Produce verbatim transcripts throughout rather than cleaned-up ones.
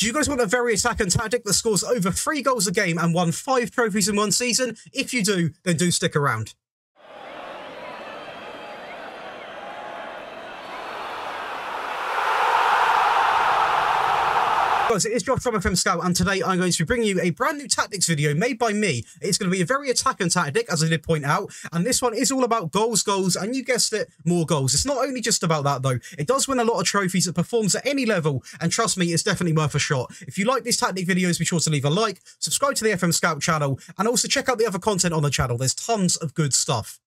Do you guys want a very attacking tactic that scores over three goals a game and won five trophies in one season? If you do, then do stick around. Guys, it is Josh from F M Scout, and today I'm going to be bringing you a brand new tactics video made by me. It's going to be a very attacking tactic, as I did point out, and this one is all about goals, goals, and you guessed it, more goals. It's not only just about that though. It does win a lot of trophies, it performs at any level, and trust me, it's definitely worth a shot. If you like these tactic videos, be sure to leave a like, subscribe to the F M Scout channel, and also check out the other content on the channel. There's tons of good stuff.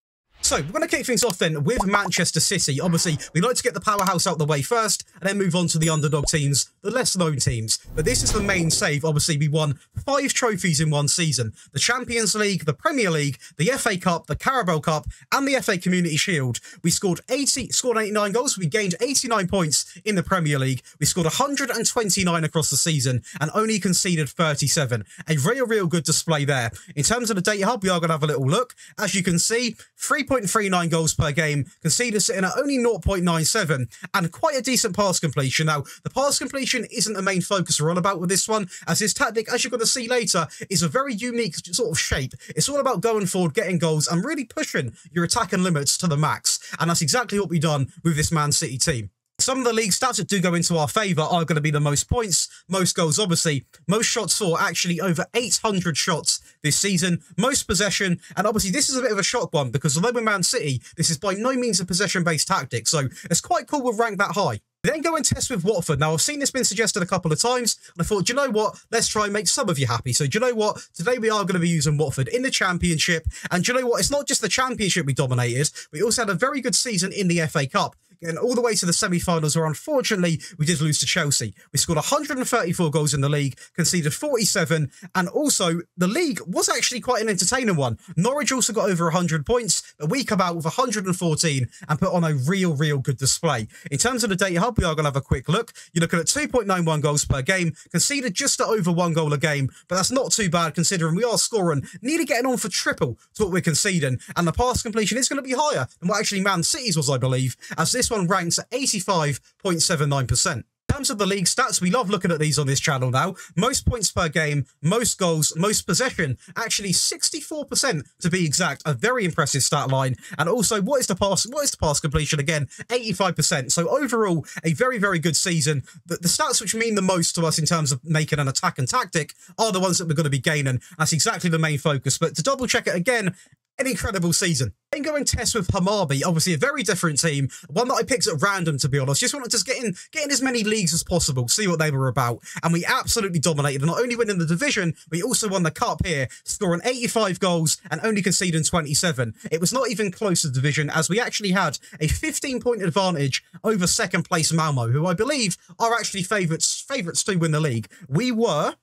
So, we're going to kick things off then with Manchester City. Obviously, we like to get the powerhouse out the way first and then move on to the underdog teams, the less known teams. But this is the main save. Obviously, we won five trophies in one season. The Champions League, the Premier League, the F A Cup, the Carabao Cup and the F A Community Shield. We scored eighty, scored eighty-nine goals. We gained eighty-nine points in the Premier League. We scored one hundred twenty-nine across the season and only conceded thirty-seven. A real, real good display there. In terms of the data hub, we are going to have a little look. As you can see, three points. zero point three nine goals per game, conceded sitting at only zero point nine seven, and quite a decent pass completion. Now, the pass completion isn't the main focus we're on about with this one, as this tactic, as you're going to see later, is a very unique sort of shape. It's all about going forward, getting goals, and really pushing your attacking limits to the max, and that's exactly what we've done with this Man City team. Some of the league stats that do go into our favour are going to be the most points, most goals obviously, most shots for, actually over eight hundred shots this season, most possession, and obviously this is a bit of a shock one because although we're Man City, this is by no means a possession-based tactic, so it's quite cool we're ranked that high. We then go and test with Watford. Now, I've seen this been suggested a couple of times, and I thought, do you know what? Let's try and make some of you happy. So, do you know what? Today we are going to be using Watford in the Championship, and do you know what? It's not just the Championship we dominated, we also had a very good season in the F A Cup. And all the way to the semi-finals, where unfortunately we did lose to Chelsea. We scored one hundred thirty-four goals in the league, conceded forty-seven, and also the league was actually quite an entertaining one. Norwich also got over one hundred points, but we come out with one hundred fourteen and put on a real, real good display. In terms of the data hub, we are going to have a quick look. You're looking at two point nine one goals per game, conceded just at over one goal a game, but that's not too bad considering we are scoring, nearly getting on for triple to what we're conceding, and the pass completion is going to be higher than what actually Man City's was, I believe, as this one ranks at eighty-five point seven nine percent. In terms of the league stats, we love looking at these on this channel now. Most points per game, most goals, most possession, actually sixty-four percent to be exact. A very impressive stat line. And also, what is the pass? What is the pass completion again? eighty-five percent. So overall, a very, very good season. The, the stats which mean the most to us in terms of making an attack and tactic are the ones that we're going to be gaining. That's exactly the main focus. But to double check it again, an incredible season. Then go and test with Hamabi, obviously a very different team, one that I picked at random, to be honest. Just wanted to get in, get in as many leagues as possible, see what they were about, and we absolutely dominated. Not only winning the division, we also won the cup here, scoring eighty-five goals and only conceding twenty-seven. It was not even close to the division, as we actually had a fifteen-point advantage over second-place Malmo, who I believe are actually favourites, favourites to win the league. We were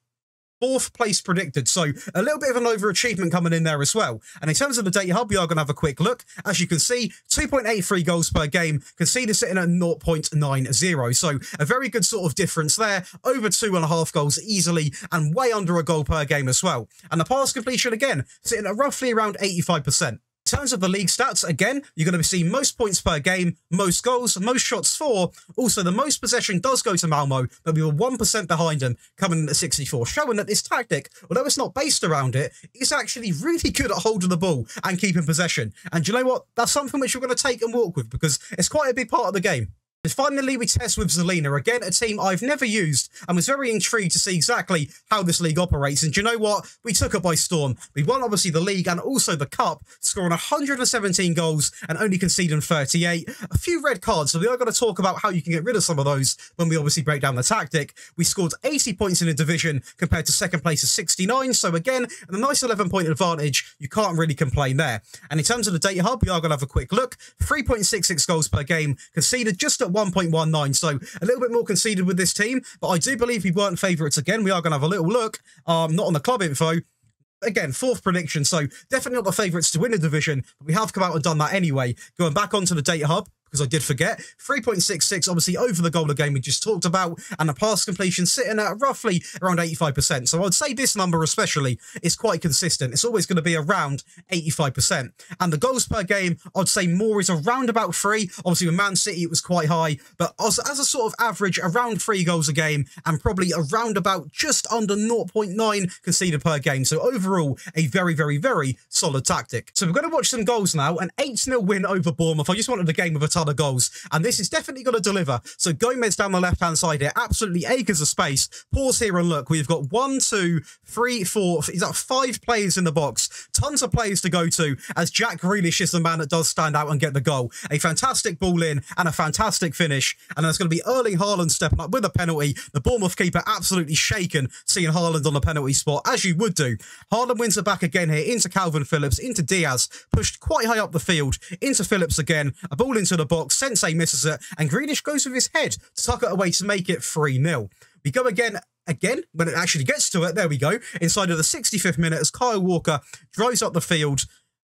fourth place predicted, so a little bit of an overachievement coming in there as well. And in terms of the data hub, we are going to have a quick look. As you can see, two point eight three goals per game, conceded sitting at zero point nine zero. So a very good sort of difference there, over two and a half goals easily, and way under a goal per game as well. And the pass completion again, sitting at roughly around eighty-five percent. In terms of the league stats, again, you're going to be seeing most points per game, most goals, most shots for. Also, the most possession does go to Malmo, but we were one percent behind them, coming in at sixty-four, showing that this tactic, although it's not based around it, is actually really good at holding the ball and keeping possession. And do you know what? That's something which we're going to take and walk with, because it's quite a big part of the game. And finally, we test with Zelina, again a team I've never used, and was very intrigued to see exactly how this league operates. And do you know what? We took it by storm. We won obviously the league and also the cup, scoring one hundred seventeen goals and only conceding thirty-eight. A few red cards, so we are going to talk about how you can get rid of some of those when we obviously break down the tactic. We scored eighty points in the division compared to second place of sixty-nine, so again, a nice eleven-point advantage. You can't really complain there. And in terms of the data hub, we are going to have a quick look. three point six six goals per game, conceded just at one point one nine, so a little bit more conceded with this team, but I do believe we weren't favourites again. We are going to have a little look, um, not on the club info. Again, fourth prediction, so definitely not the favourites to win the division, but we have come out and done that anyway. Going back onto the data hub, because I did forget. three point six six, obviously, over the goal again we just talked about, and the pass completion sitting at roughly around eighty-five percent. So I'd say this number especially is quite consistent. It's always going to be around eighty-five percent. And the goals per game, I'd say more is around about three. Obviously, with Man City, it was quite high, but also as a sort of average, around three goals a game and probably around about just under zero point nine conceded per game. So overall, a very, very, very solid tactic. So we're going to watch some goals now. An eight nil win over Bournemouth. I just wanted a game with a ton of goals, and this is definitely going to deliver. So Gomez down the left-hand side here, absolutely acres of space. Pause here and look. We've got one, two, three, four, is that five players in the box? Tons of players to go to, as Jack Grealish is the man that does stand out and get the goal. A fantastic ball in and a fantastic finish, and that's going to be Erling Haaland stepping up with a penalty. The Bournemouth keeper absolutely shaken seeing Haaland on the penalty spot, as you would do. Haaland wins it back again here into Calvin Phillips, into Diaz, pushed quite high up the field, into Phillips again, a ball into the box, Sensei misses it, and Greenish goes with his head to tuck it away to make it three nil. We go again, again, when it actually gets to it, there we go, inside of the sixty-fifth minute as Kyle Walker drives up the field,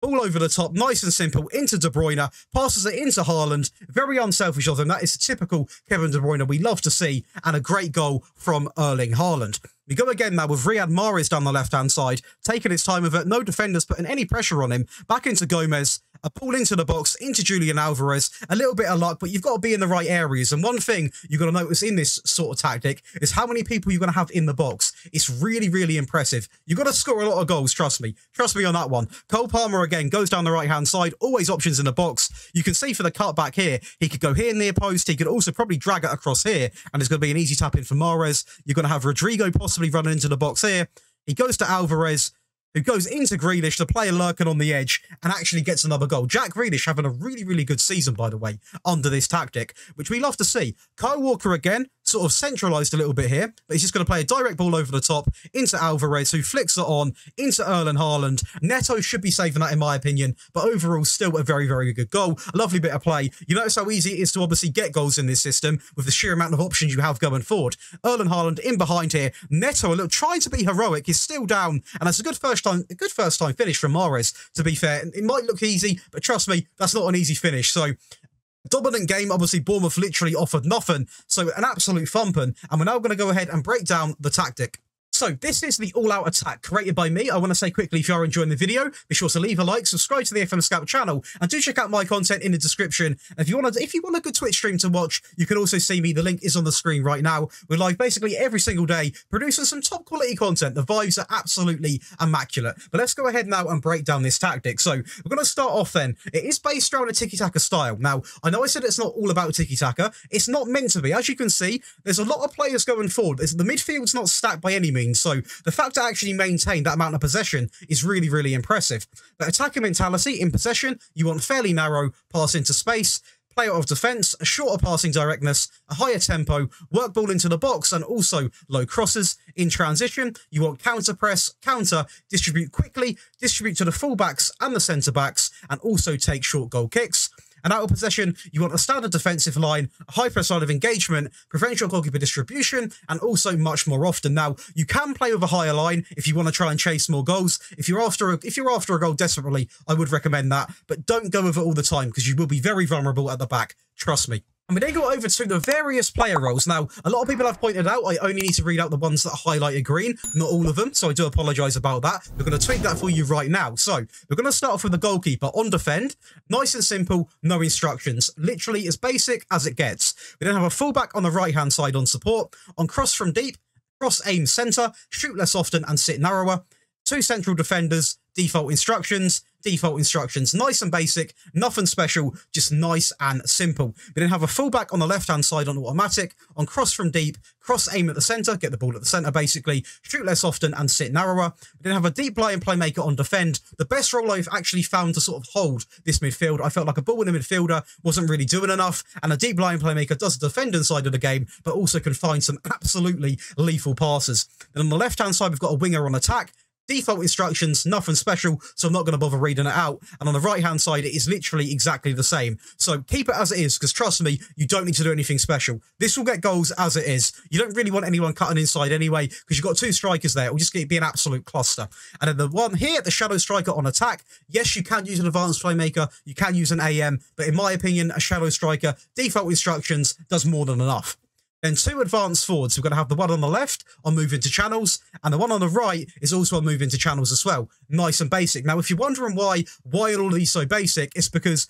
all over the top, nice and simple, into De Bruyne, passes it into Haaland, very unselfish of him. That is a typical Kevin De Bruyne we love to see, and a great goal from Erling Haaland. We go again now with Riyad Mahrez down the left-hand side, taking his time with it, no defenders putting any pressure on him, back into Gomez, a ball into the box, into Julian Alvarez, a little bit of luck, but you've got to be in the right areas. And one thing you've got to notice in this sort of tactic is how many people you're going to have in the box. It's really, really impressive. You've got to score a lot of goals, trust me. Trust me on that one. Cole Palmer again goes down the right-hand side, always options in the box. You can see for the cutback here, he could go here near post, he could also probably drag it across here, and it's going to be an easy tap in for Mahrez. You're going to have Rodrigo possibly running into the box here. He goes to Alvarez, who goes into Grealish, the player lurking on the edge, and actually gets another goal. Jack Grealish having a really, really good season, by the way, under this tactic, which we love to see. Kyle Walker again, sort of centralised a little bit here, but he's just going to play a direct ball over the top into Alvarez, who flicks it on into Erling Haaland. Neto should be saving that, in my opinion, but overall still a very, very good goal. A lovely bit of play. You notice how easy it is to obviously get goals in this system with the sheer amount of options you have going forward. Erling Haaland in behind here. Neto, a little trying to be heroic, is still down, and that's a good first time, a good first time finish from Mahrez, to be fair. It might look easy, but trust me, that's not an easy finish. So dominant game, obviously Bournemouth literally offered nothing, so an absolute thumping, and we're now going to go ahead and break down the tactic. So this is the all-out attack created by me. I want to say quickly, if you are enjoying the video, be sure to leave a like, subscribe to the F M Scout channel, and do check out my content in the description. And if you want to, if you want a good Twitch stream to watch, you can also see me. The link is on the screen right now. We're live basically every single day, producing some top quality content. The vibes are absolutely immaculate. But let's go ahead now and break down this tactic. So we're going to start off then. It is based around a Tiki Taka style. Now, I know I said it's not all about Tiki Taka. It's not meant to be. As you can see, there's a lot of players going forward. The midfield's not stacked by any means. So the fact to actually maintain that amount of possession is really, really impressive. That attacking mentality in possession, you want fairly narrow, pass into space, play out of defence, a shorter passing directness, a higher tempo, work ball into the box, and also low crosses. In transition, you want counter press, counter, distribute quickly, distribute to the fullbacks and the centre-backs, and also take short goal kicks. And out of possession, you want a standard defensive line, a high press line of engagement, preferential goalkeeper distribution, and also much more often. Now, you can play with a higher line if you want to try and chase more goals. If you're after a, if you're after a goal desperately, I would recommend that. But don't go with it all the time, because you will be very vulnerable at the back. Trust me. And we then go over to the various player roles. Now, a lot of people have pointed out I only need to read out the ones that are highlighted green, not all of them, so I do apologise about that. We're going to tweak that for you right now. So, we're going to start off with the goalkeeper on defend. Nice and simple, no instructions. Literally as basic as it gets. We then have a fullback on the right-hand side on support. On cross from deep, cross aim centre, shoot less often and sit narrower. Two central defenders, default instructions, default instructions. Nice and basic, nothing special, just nice and simple. We then have a fullback on the left-hand side on automatic, on cross from deep, cross aim at the centre, get the ball at the centre basically, shoot less often and sit narrower. We then have a deep lying playmaker on defend. The best role I've actually found to sort of hold this midfield. I felt like a ball in a midfielder wasn't really doing enough, and a deep lying playmaker does the defending side of the game, but also can find some absolutely lethal passes. Then on the left-hand side, we've got a winger on attack, Default instructions, nothing special, so I'm not going to bother reading it out. And on the right-hand side, it is literally exactly the same. So keep it as it is, because trust me, you don't need to do anything special. This will get goals as it is. You don't really want anyone cutting inside anyway, because you've got two strikers there. It'll just be an absolute cluster. And then the one here, the shadow striker on attack. Yes, you can use an advanced playmaker. You can use an A M. But in my opinion, a shadow striker, default instructions, does more than enough. Then two advanced forwards. We're going to have the one on the left on move into channels, and the one on the right is also on move into channels as well. Nice and basic. Now, if you're wondering why, why are all these so basic, it's because...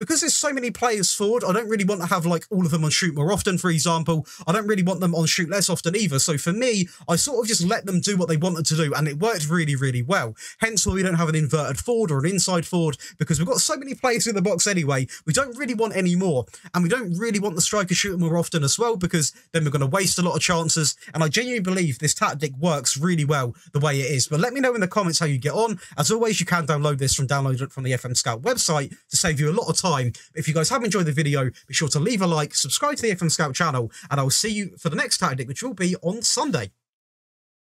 Because there's so many players forward, I don't really want to have like all of them on shoot more often, for example. I don't really want them on shoot less often either. So for me, I sort of just let them do what they wanted to do, and it worked really, really well. Hence why we don't have an inverted forward or an inside forward, because we've got so many players in the box anyway. We don't really want any more, and we don't really want the striker shooting more often as well, because then we're going to waste a lot of chances. And I genuinely believe this tactic works really well the way it is. But let me know in the comments how you get on. As always, you can download this from download it from the F M Scout website to save you a lot of time. If you guys have enjoyed the video, be sure to leave a like, subscribe to the F M Scout channel, and I'll see you for the next tactic, which will be on Sunday.